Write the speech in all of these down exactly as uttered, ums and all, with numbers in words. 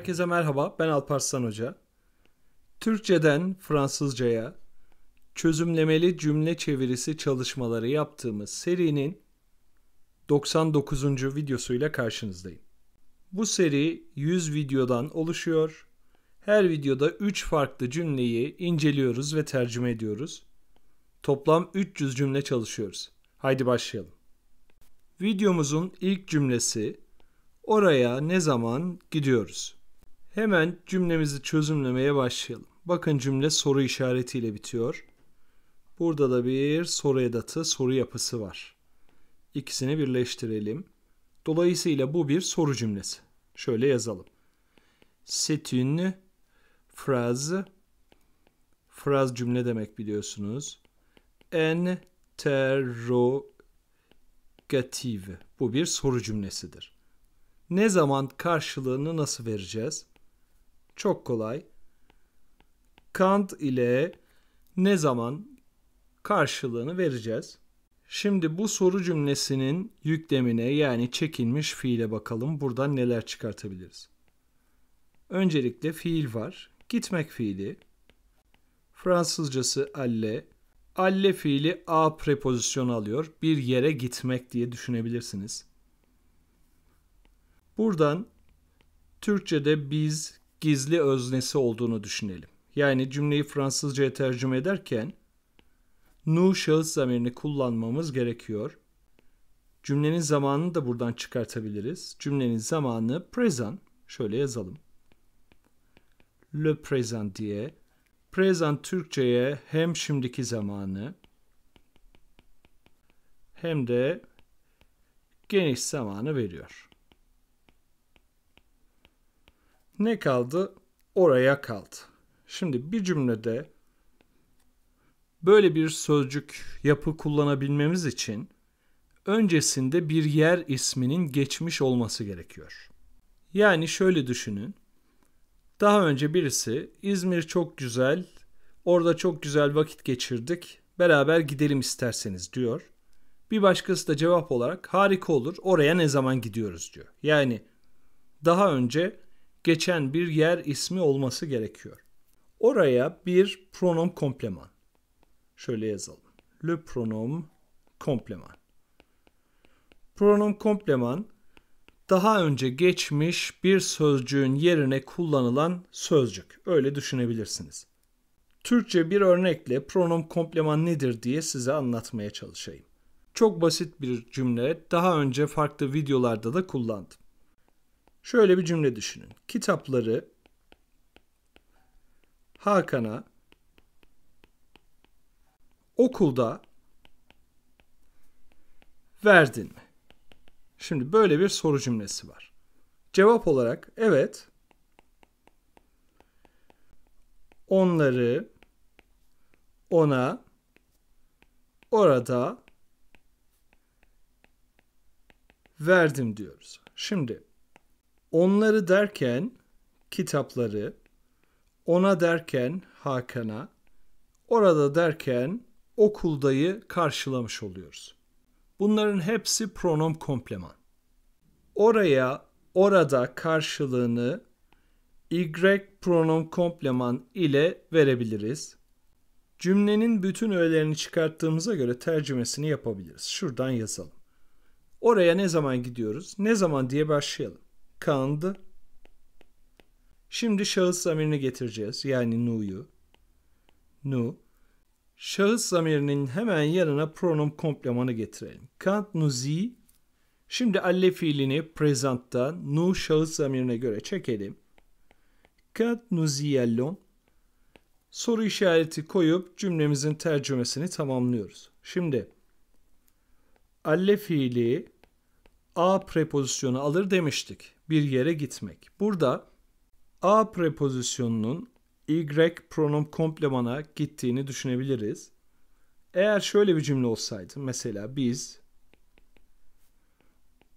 Herkese merhaba, ben Alparslan Hoca. Türkçeden Fransızcaya çözümlemeli cümle çevirisi çalışmaları yaptığımız serinin doksan dokuzuncu videosuyla karşınızdayım. Bu seri yüz videodan oluşuyor. Her videoda üç farklı cümleyi inceliyoruz ve tercüme ediyoruz. Toplam üç yüz cümle çalışıyoruz. Haydi başlayalım. Videomuzun ilk cümlesi "Oraya ne zaman gidiyoruz?" Hemen cümlemizi çözümlemeye başlayalım. Bakın cümle soru işaretiyle bitiyor. Burada da bir soru edatı, soru yapısı var. İkisini birleştirelim. Dolayısıyla bu bir soru cümlesi. Şöyle yazalım. C'est une phrase. Phrase cümle demek biliyorsunuz. Interrogative. Bu bir soru cümlesidir. Ne zaman karşılığını nasıl vereceğiz? Çok kolay. Quand ile ne zaman karşılığını vereceğiz. Şimdi bu soru cümlesinin yüklemine, yani çekilmiş fiile bakalım. Buradan neler çıkartabiliriz? Öncelikle fiil var. Gitmek fiili. Fransızcası aller. Aller fiili a prepozisyonu alıyor. Bir yere gitmek diye düşünebilirsiniz. Buradan Türkçe'de biz gizli öznesi olduğunu düşünelim. Yani cümleyi Fransızca'ya tercüme ederken nous şahıs zamirini kullanmamız gerekiyor. Cümlenin zamanını da buradan çıkartabiliriz. Cümlenin zamanı present. Şöyle yazalım. Le présent diye. Present Türkçe'ye hem şimdiki zamanı hem de geniş zamanı veriyor. Ne kaldı? Oraya kaldı. Şimdi bir cümlede böyle bir sözcük yapı kullanabilmemiz için öncesinde bir yer isminin geçmiş olması gerekiyor. Yani şöyle düşünün. Daha önce birisi İzmir çok güzel, orada çok güzel vakit geçirdik, beraber gidelim isterseniz diyor. Bir başkası da cevap olarak harika olur, oraya ne zaman gidiyoruz diyor. Yani daha önce geçen bir yer ismi olması gerekiyor. Oraya bir pronom kompleman. Şöyle yazalım. Le pronom kompleman. Pronom kompleman daha önce geçmiş bir sözcüğün yerine kullanılan sözcük. Öyle düşünebilirsiniz. Türkçe bir örnekle pronom kompleman nedir diye size anlatmaya çalışayım. Çok basit bir cümle. Daha önce farklı videolarda da kullandım. Şöyle bir cümle düşünün. Kitapları Hakan'a okulda verdin mi? Şimdi böyle bir soru cümlesi var. Cevap olarak evet, onları ona orada verdim diyoruz. Şimdi onları derken kitapları, ona derken Hakan'a, orada derken okuldayı karşılamış oluyoruz. Bunların hepsi pronom kompleman. Oraya, orada karşılığını y pronom kompleman ile verebiliriz. Cümlenin bütün öğelerini çıkarttığımıza göre tercümesini yapabiliriz. Şuradan yazalım. Oraya ne zaman gidiyoruz? Ne zaman diye başlayalım. Kandı. Şimdi şahıs zamirini getireceğiz. Yani nu'yu. Nu. Şahıs zamirinin hemen yanına pronom komplemanı getirelim. Quand nous y. Şimdi alle fiilini present'ta nu şahıs zamirine göre çekelim. Quand nous y allons. Soru işareti koyup cümlemizin tercümesini tamamlıyoruz. Şimdi alle fiili a prepozisyonu alır demiştik. Bir yere gitmek. Burada a prepozisyonunun y pronom komplemana gittiğini düşünebiliriz. Eğer şöyle bir cümle olsaydı, mesela biz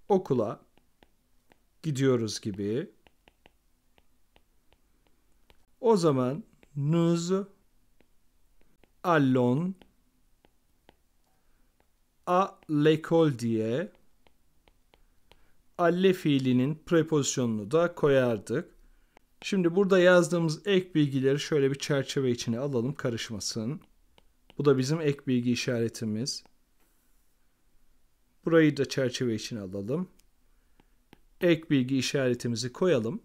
okula gidiyoruz gibi, o zaman nous allons à l'école diye alle fiilinin prepozisyonunu da koyardık. Şimdi burada yazdığımız ek bilgileri şöyle bir çerçeve içine alalım, karışmasın. Bu da bizim ek bilgi işaretimiz. Burayı da çerçeve içine alalım. Ek bilgi işaretimizi koyalım.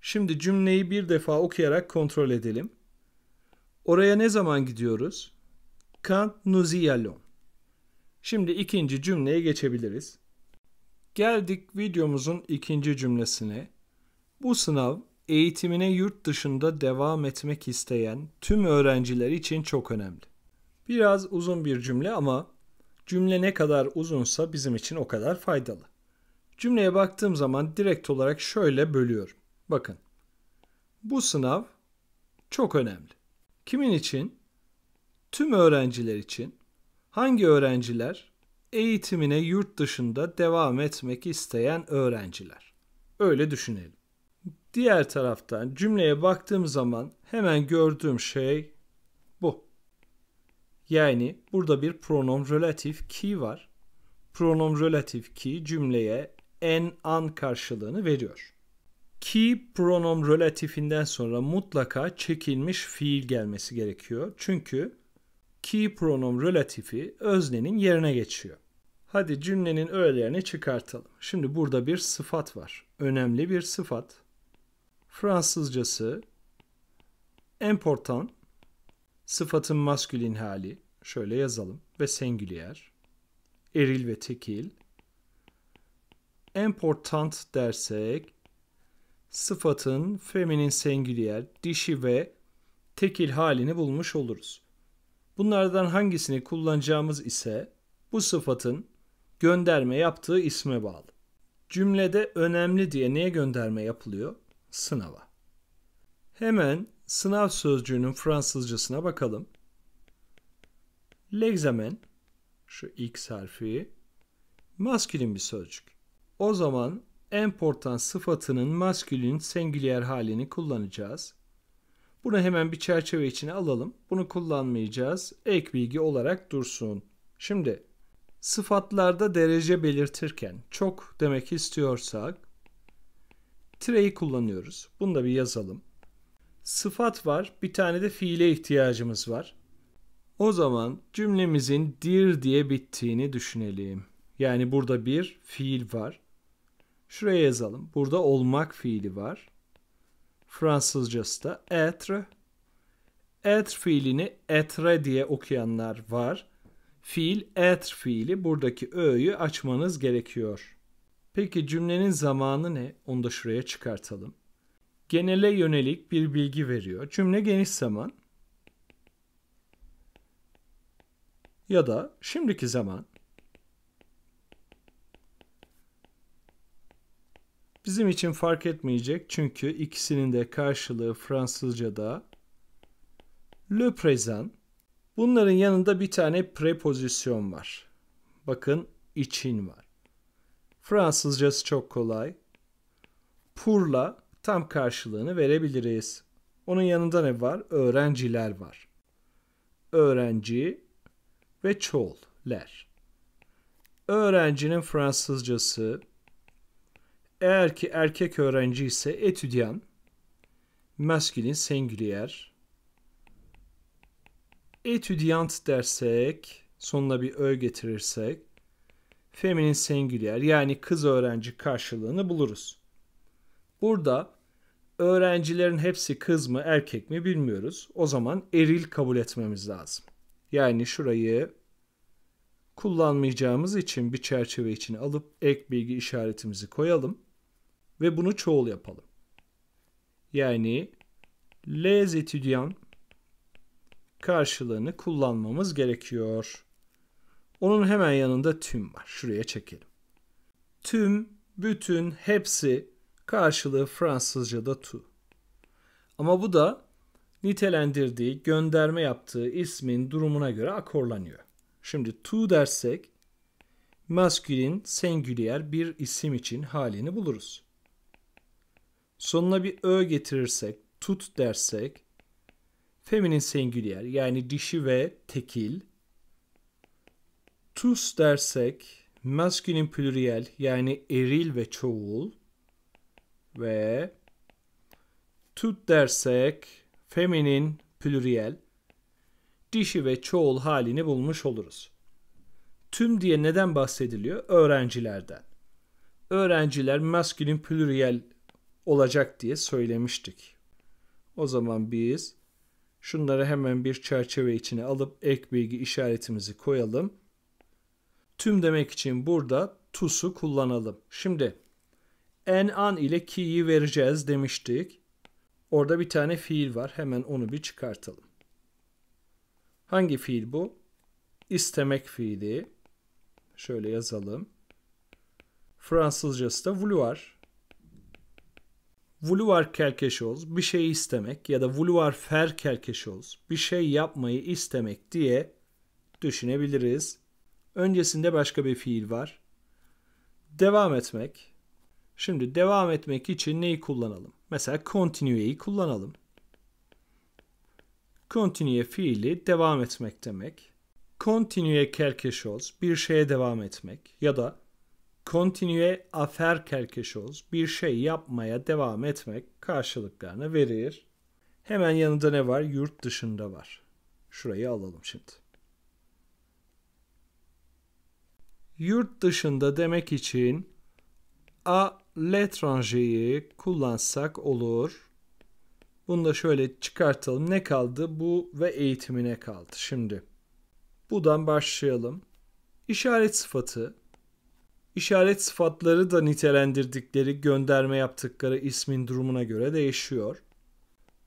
Şimdi cümleyi bir defa okuyarak kontrol edelim. Oraya ne zaman gidiyoruz? Quand nous y allons. Şimdi ikinci cümleye geçebiliriz. Geldik videomuzun ikinci cümlesine. Bu sınav eğitimine yurt dışında devam etmek isteyen tüm öğrenciler için çok önemli. Biraz uzun bir cümle ama cümle ne kadar uzunsa bizim için o kadar faydalı. Cümleye baktığım zaman direkt olarak şöyle bölüyorum. Bakın, bu sınav çok önemli. Kimin için? Tüm öğrenciler için. Hangi öğrenciler? Eğitimine yurt dışında devam etmek isteyen öğrenciler. Öyle düşünelim. Diğer taraftan cümleye baktığım zaman hemen gördüğüm şey bu. Yani burada bir pronom relatif ki var. Pronom relatif ki cümleye en an karşılığını veriyor. Ki pronom relatifinden sonra mutlaka çekilmiş fiil gelmesi gerekiyor. Çünkü ki pronom relatifi öznenin yerine geçiyor. Hadi cümlenin öğelerini çıkartalım. Şimdi burada bir sıfat var. Önemli bir sıfat. Fransızcası important, sıfatın maskülin hali, şöyle yazalım, ve singüler, eril ve tekil. Important dersek sıfatın feminin singüler, dişi ve tekil halini bulmuş oluruz. Bunlardan hangisini kullanacağımız ise bu sıfatın gönderme yaptığı isme bağlı. Cümlede önemli diye neye gönderme yapılıyor? Sınava. Hemen sınav sözcüğünün Fransızcasına bakalım. L'examen, şu X harfi, maskülin bir sözcük. O zaman important sıfatının maskülin singüler halini kullanacağız. Bunu hemen bir çerçeve içine alalım. Bunu kullanmayacağız. Ek bilgi olarak dursun. Şimdi sıfatlarda derece belirtirken çok demek istiyorsak tireyi kullanıyoruz. Bunu da bir yazalım. Sıfat var. Bir tane de fiile ihtiyacımız var. O zaman cümlemizin dir diye bittiğini düşünelim. Yani burada bir fiil var. Şuraya yazalım. Burada olmak fiili var. Fransızcası da être. Être fiilini etre diye okuyanlar var. Fiil être fiili. Buradaki ö'yü açmanız gerekiyor. Peki cümlenin zamanı ne? Onu da şuraya çıkartalım. Genele yönelik bir bilgi veriyor. Cümle geniş zaman ya da şimdiki zaman. Bizim için fark etmeyecek çünkü ikisinin de karşılığı Fransızca'da le présent. Bunların yanında bir tane prepozisyon var. Bakın için var. Fransızcası çok kolay. Pour'la tam karşılığını verebiliriz. Onun yanında ne var? Öğrenciler var. Öğrenci ve çoğuller. Öğrencinin Fransızcası, eğer ki erkek öğrenci ise étudiant, maskülin singulier. Étudiant dersek, sonuna bir ö getirirsek, feminin singüler, yani kız öğrenci karşılığını buluruz. Burada öğrencilerin hepsi kız mı erkek mi bilmiyoruz. O zaman eril kabul etmemiz lazım. Yani şurayı kullanmayacağımız için bir çerçeve içine alıp ek bilgi işaretimizi koyalım. Ve bunu çoğul yapalım. Yani les étudiants karşılığını kullanmamız gerekiyor. Onun hemen yanında tüm var. Şuraya çekelim. Tüm, bütün, hepsi karşılığı Fransızca'da tu. Ama bu da nitelendirdiği, gönderme yaptığı ismin durumuna göre akorlanıyor. Şimdi tu dersek maskülin singüler bir isim için halini buluruz. Sonuna bir ö getirirsek, tut dersek feminin singüler, yani dişi ve tekil. Tous dersek maskülin plüriyel, yani eril ve çoğul. Ve tut dersek feminin plüriyel, dişi ve çoğul halini bulmuş oluruz. Tüm diye neden bahsediliyor? Öğrencilerden. Öğrenciler maskülin plüriyel olacak diye söylemiştik. O zaman biz şunları hemen bir çerçeve içine alıp ek bilgi işaretimizi koyalım. Tüm demek için burada tus'u kullanalım. Şimdi en an ile ki'yi vereceğiz demiştik. Orada bir tane fiil var. Hemen onu bir çıkartalım. Hangi fiil bu? İstemek fiili. Şöyle yazalım. Fransızcası da vouloir. Vouloir quelque chose, bir şeyi istemek ya da vouloir faire quelque chose, bir şey yapmayı istemek diye düşünebiliriz. Öncesinde başka bir fiil var. Devam etmek. Şimdi devam etmek için neyi kullanalım? Mesela continue'yi kullanalım. Continue fiili devam etmek demek. Continue quelque chose, bir şeye devam etmek ya da continue à faire quelque chose, bir şey yapmaya devam etmek karşılıklarını verir. Hemen yanında ne var? Yurt dışında var. Şurayı alalım şimdi. Yurt dışında demek için à l'étranger'yi kullansak olur. Bunu da şöyle çıkartalım. Ne kaldı? Bu ve eğitimine kaldı. Şimdi buradan başlayalım. İşaret sıfatı. İşaret sıfatları da nitelendirdikleri, gönderme yaptıkları ismin durumuna göre değişiyor.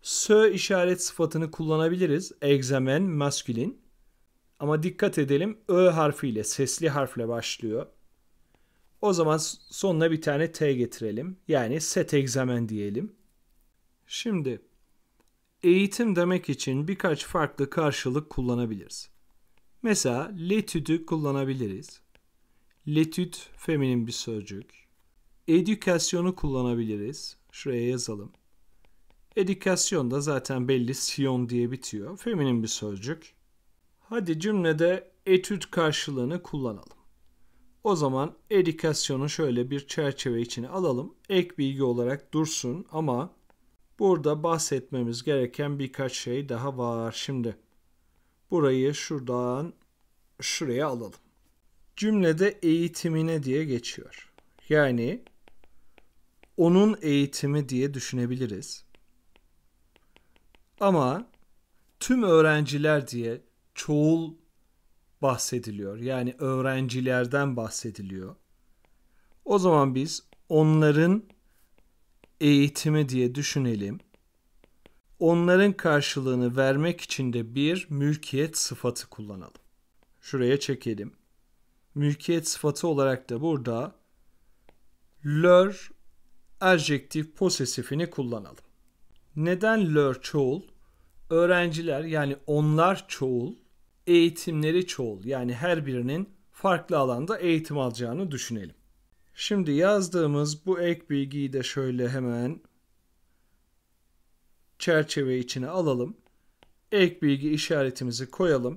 Sö işaret sıfatını kullanabiliriz. Examen, maskülin. Ama dikkat edelim, ö harfiyle, sesli harfle başlıyor. O zaman sonuna bir tane t getirelim. Yani set examen diyelim. Şimdi eğitim demek için birkaç farklı karşılık kullanabiliriz. Mesela l'étude kullanabiliriz. L'étude feminin bir sözcük. Edükasyonu kullanabiliriz. Şuraya yazalım. Edükasyon da zaten belli, siyon diye bitiyor. Feminin bir sözcük. Hadi cümlede etüt karşılığını kullanalım. O zaman edükasyonu şöyle bir çerçeve içine alalım. Ek bilgi olarak dursun ama burada bahsetmemiz gereken birkaç şey daha var. Şimdi burayı şuradan şuraya alalım. Cümlede eğitimine diye geçiyor. Yani onun eğitimi diye düşünebiliriz. Ama tüm öğrenciler diye çoğul bahsediliyor. Yani öğrencilerden bahsediliyor. O zaman biz onların eğitimi diye düşünelim. Onların karşılığını vermek için de bir mülkiyet sıfatı kullanalım. Şuraya çekelim. Mülkiyet sıfatı olarak da burada leur adjektif posesifini kullanalım. Neden leur çoğul? Öğrenciler yani onlar çoğul, eğitimleri çoğul. Yani her birinin farklı alanda eğitim alacağını düşünelim. Şimdi yazdığımız bu ek bilgiyi de şöyle hemen çerçeve içine alalım. Ek bilgi işaretimizi koyalım.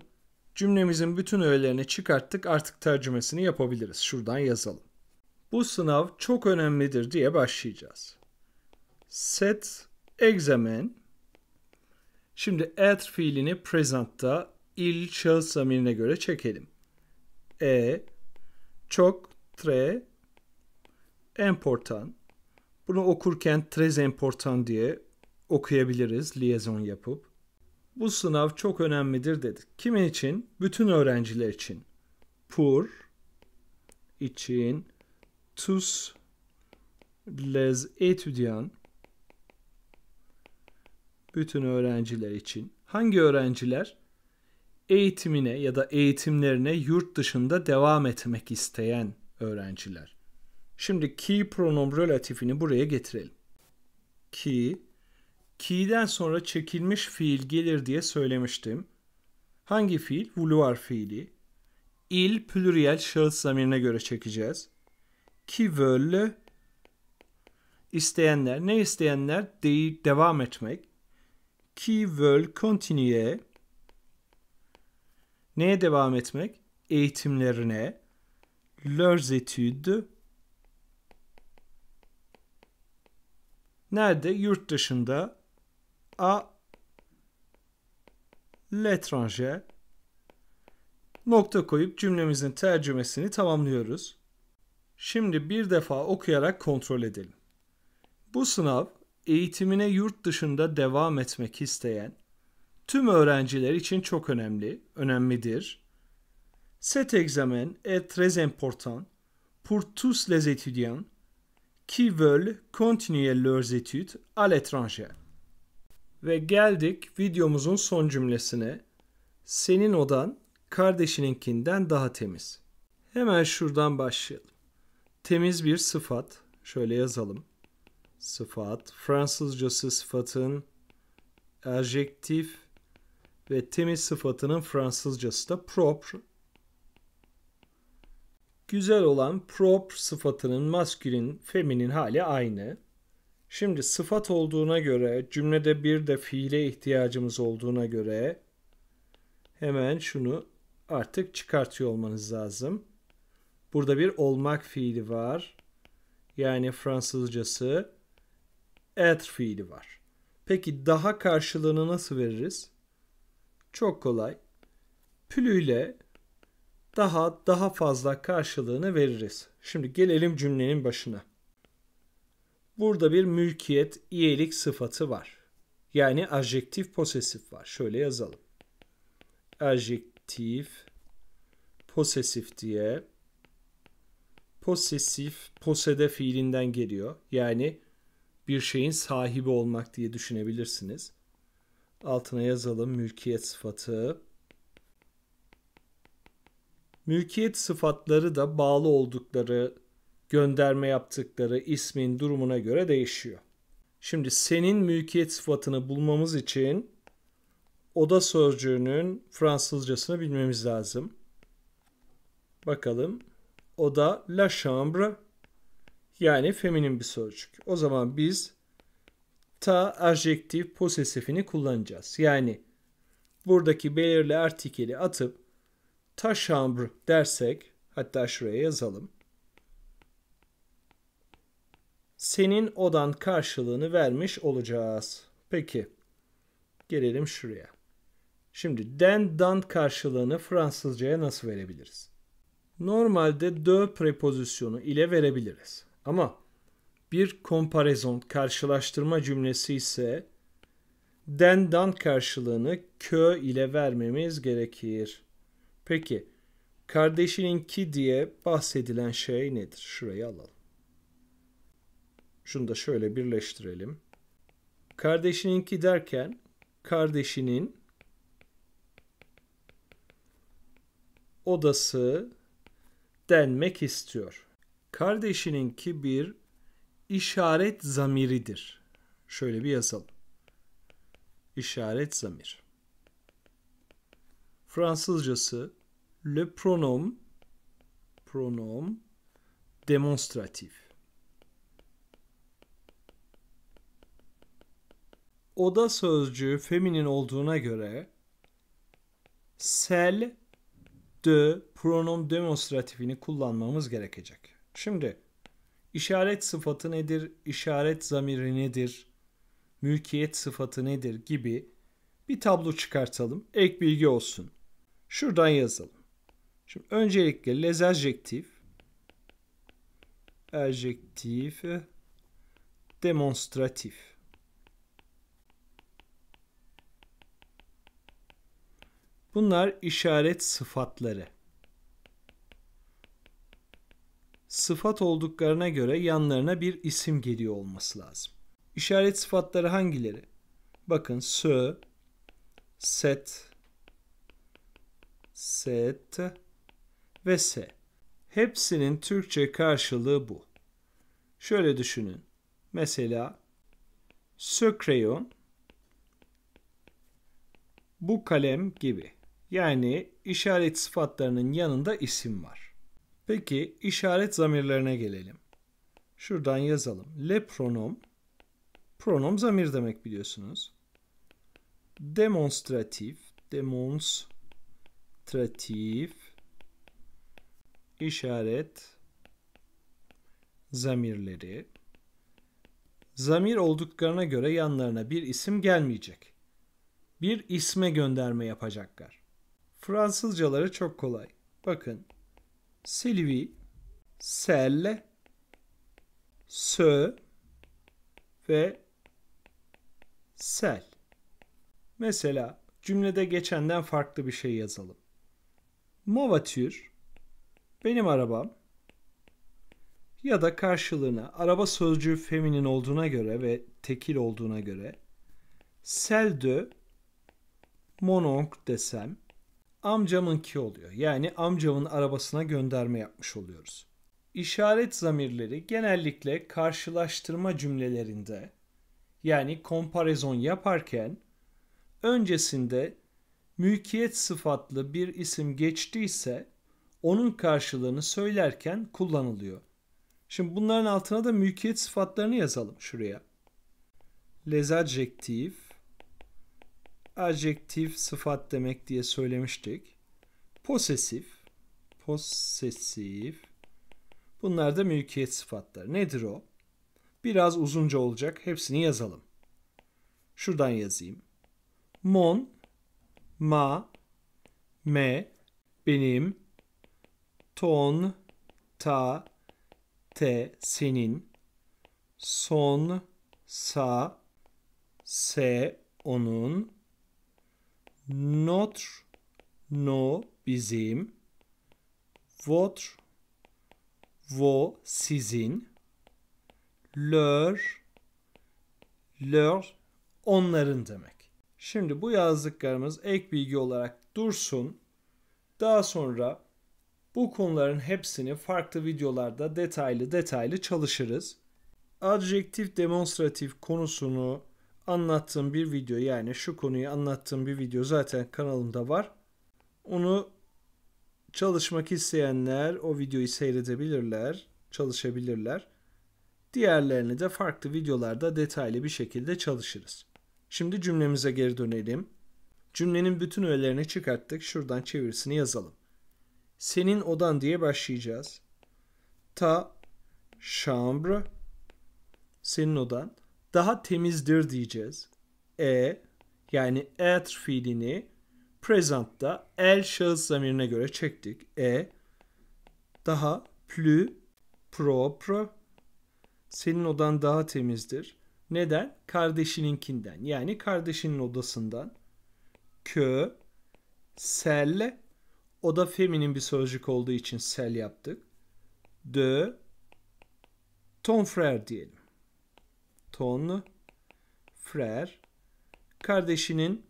Cümlemizin bütün öğelerini çıkarttık. Artık tercümesini yapabiliriz. Şuradan yazalım. Bu sınav çok önemlidir diye başlayacağız. Cet examen. Şimdi être fiilini present'ta il şahıs zamirine göre çekelim. E çok très important. Bunu okurken très important diye okuyabiliriz liaison yapıp. Bu sınav çok önemlidir dedik. Kimin için? Bütün öğrenciler için. Pour için tous les étudiants, bütün öğrenciler için. Hangi öğrenciler? Eğitimine ya da eğitimlerine yurt dışında devam etmek isteyen öğrenciler. Şimdi qui pronom relatifini buraya getirelim. Qui, ki'den sonra çekilmiş fiil gelir diye söylemiştim. Hangi fiil? Vouloir fiili. Il plüriyel şahıs zamirine göre çekeceğiz. Qui veulent, isteyenler. Ne isteyenler? Değil, devam etmek. Qui veulent continuer, neye devam etmek? Eğitimlerine. Leurs études, nerede? Yurt dışında. à l'étranger. Nokta koyup cümlemizin tercümesini tamamlıyoruz. Şimdi bir defa okuyarak kontrol edelim. Bu sınav eğitimine yurt dışında devam etmek isteyen tüm öğrenciler için çok önemli, önemlidir. Cet examen est très important pour tous les étudiants qui veulent continuer leurs études à l'étranger. Ve geldik videomuzun son cümlesine. Senin odan kardeşininkinden daha temiz. Hemen şuradan başlayalım. Temiz bir sıfat. Şöyle yazalım. Sıfat. Fransızcası sıfatın adjektif ve temiz sıfatının Fransızcası da propre. Güzel olan propre sıfatının maskülin, feminin hali aynı. Şimdi sıfat olduğuna göre, cümlede bir de fiile ihtiyacımız olduğuna göre hemen şunu artık çıkartıyor olmanız lazım. Burada bir olmak fiili var. Yani Fransızcası être fiili var. Peki daha karşılığını nasıl veririz? Çok kolay. Plus ile daha daha fazla karşılığını veririz. Şimdi gelelim cümlenin başına. Burada bir mülkiyet, iyelik sıfatı var. Yani adjektif posesif var. Şöyle yazalım. Adjektif posesif diye. Posesif, posede fiilinden geliyor. Yani bir şeyin sahibi olmak diye düşünebilirsiniz. Altına yazalım mülkiyet sıfatı. Mülkiyet sıfatları da bağlı oldukları, gönderme yaptıkları ismin durumuna göre değişiyor. Şimdi senin mülkiyet sıfatını bulmamız için oda sözcüğünün Fransızcasını bilmemiz lazım. Bakalım. Oda la chambre yani feminin bir sözcük. O zaman biz ta adjektif posesifini kullanacağız. Yani buradaki belirli artikeli atıp ta chambre dersek, hatta şuraya yazalım. Senin odan karşılığını vermiş olacağız. Peki gelelim şuraya. Şimdi den dan karşılığını Fransızcaya nasıl verebiliriz? Normalde de prepozisyonu ile verebiliriz. Ama bir komparezon, karşılaştırma cümlesi ise den dan karşılığını kö ile vermemiz gerekir. Peki kardeşininki diye bahsedilen şey nedir? Şurayı alalım. Şunu da şöyle birleştirelim. Kardeşininki derken kardeşinin odası denmek istiyor. Kardeşininki bir işaret zamiridir. Şöyle bir yazalım. İşaret zamir. Fransızcası le pronom, pronom demonstratif. Oda sözcüğü feminin olduğuna göre celle de pronom demonstratifini kullanmamız gerekecek. Şimdi işaret sıfatı nedir, işaret zamiri nedir, mülkiyet sıfatı nedir gibi bir tablo çıkartalım. Ek bilgi olsun. Şuradan yazalım. Şimdi öncelikle les adjectifs, adjectif demonstratif. Bunlar işaret sıfatları. Sıfat olduklarına göre yanlarına bir isim geliyor olması lazım. İşaret sıfatları hangileri? Bakın ce, cet, cet ve se. Hepsinin Türkçe karşılığı bu. Şöyle düşünün. Mesela ce crayon, bu kalem gibi. Yani işaret sıfatlarının yanında isim var. Peki işaret zamirlerine gelelim. Şuradan yazalım. Le pronom. Pronom zamir demek biliyorsunuz. Demonstratif. Demonstratif. İşaret zamirleri. zamir olduklarına göre yanlarına bir isim gelmeyecek. Bir isme gönderme yapacaklar. Fransızcaları çok kolay. Bakın. Sylvie, Selle, Sö ve Sel. Mesela cümlede geçenden farklı bir şey yazalım. Mon voiture, benim arabam. Ya da karşılığına araba sözcüğü feminin olduğuna göre ve tekil olduğuna göre celle de mon oncle desem amcamınki oluyor. Yani amcamın arabasına gönderme yapmış oluyoruz. İşaret zamirleri genellikle karşılaştırma cümlelerinde yani komparezon yaparken öncesinde mülkiyet sıfatlı bir isim geçtiyse onun karşılığını söylerken kullanılıyor. Şimdi bunların altına da mülkiyet sıfatlarını yazalım şuraya. Les adjectifs, adjektif sıfat demek diye söylemiştik. Posesif, posesif. Bunlar da mülkiyet sıfatları. Nedir o? Biraz uzunca olacak. Hepsini yazalım. Şuradan yazayım. Mon, ma, me, benim, ton, ta, te, senin, son, sa, se, onun, notre, no, bizim, votre, vo, sizin, leur, leur, onların demek. Şimdi bu yazdıklarımız ek bilgi olarak dursun. Daha sonra bu konuların hepsini farklı videolarda detaylı detaylı çalışırız. Adjektif demonstratif konusunu anlattığım bir video, yani şu konuyu anlattığım bir video zaten kanalımda var. Onu çalışmak isteyenler o videoyu seyredebilirler, çalışabilirler. Diğerlerini de farklı videolarda detaylı bir şekilde çalışırız. Şimdi cümlemize geri dönelim. Cümlenin bütün öğelerini çıkarttık. Şuradan çevirisini yazalım. Senin odan diye başlayacağız. Ta chambre, senin odan daha temizdir diyeceğiz. E, yani être fiilini presentta el şahıs zamirine göre çektik. E daha plus propre, senin odan daha temizdir. Neden? Kardeşininkinden, yani kardeşinin odasından. Kö, sel, o da feminin bir sözcük olduğu için sel yaptık. De, ton frère diyelim. Ton, frère. Kardeşinin,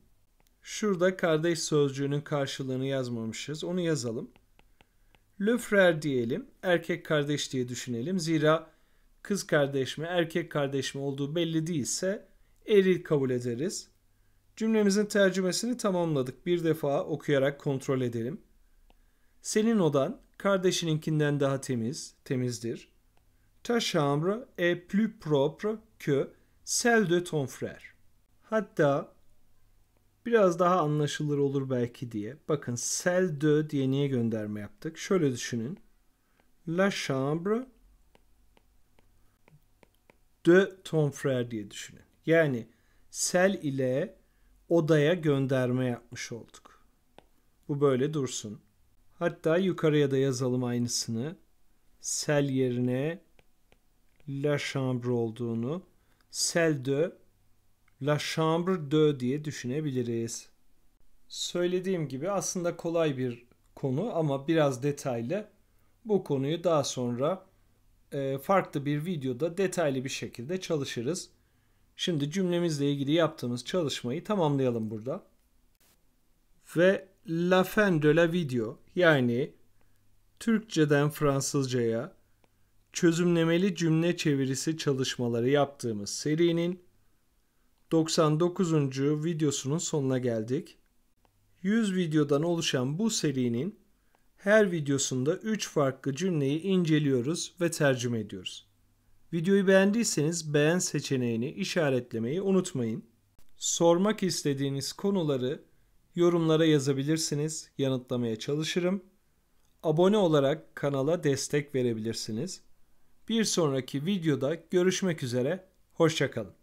şurada kardeş sözcüğünün karşılığını yazmamışız. Onu yazalım. Le frère diyelim. Erkek kardeş diye düşünelim. Zira kız kardeş mi, erkek kardeş mi olduğu belli değilse eril kabul ederiz. Cümlemizin tercümesini tamamladık. Bir defa okuyarak kontrol edelim. Senin odan kardeşininkinden daha temiz, temizdir. Ta chambre est plus propre que celle de ton frère. Hatta biraz daha anlaşılır olur belki diye. Bakın celle de diye niye gönderme yaptık? Şöyle düşünün. La chambre de ton frère diye düşünün. Yani sel ile odaya gönderme yapmış olduk. Bu böyle dursun. Hatta yukarıya da yazalım aynısını. Sel yerine la chambre olduğunu. Celle de la chambre de diye düşünebiliriz. Söylediğim gibi aslında kolay bir konu ama biraz detaylı. Bu konuyu daha sonra farklı bir videoda detaylı bir şekilde çalışırız. Şimdi cümlemizle ilgili yaptığımız çalışmayı tamamlayalım burada. Ve la fin de la video, yani Türkçeden Fransızcaya çözümlemeli cümle çevirisi çalışmaları yaptığımız serinin doksan dokuzuncu videosunun sonuna geldik. yüz videodan oluşan bu serinin her videosunda üç farklı cümleyi inceliyoruz ve tercüme ediyoruz. Videoyu beğendiyseniz beğen seçeneğini işaretlemeyi unutmayın. Sormak istediğiniz konuları yorumlara yazabilirsiniz, yanıtlamaya çalışırım. Abone olarak kanala destek verebilirsiniz. Bir sonraki videoda görüşmek üzere, Hoşça kalın.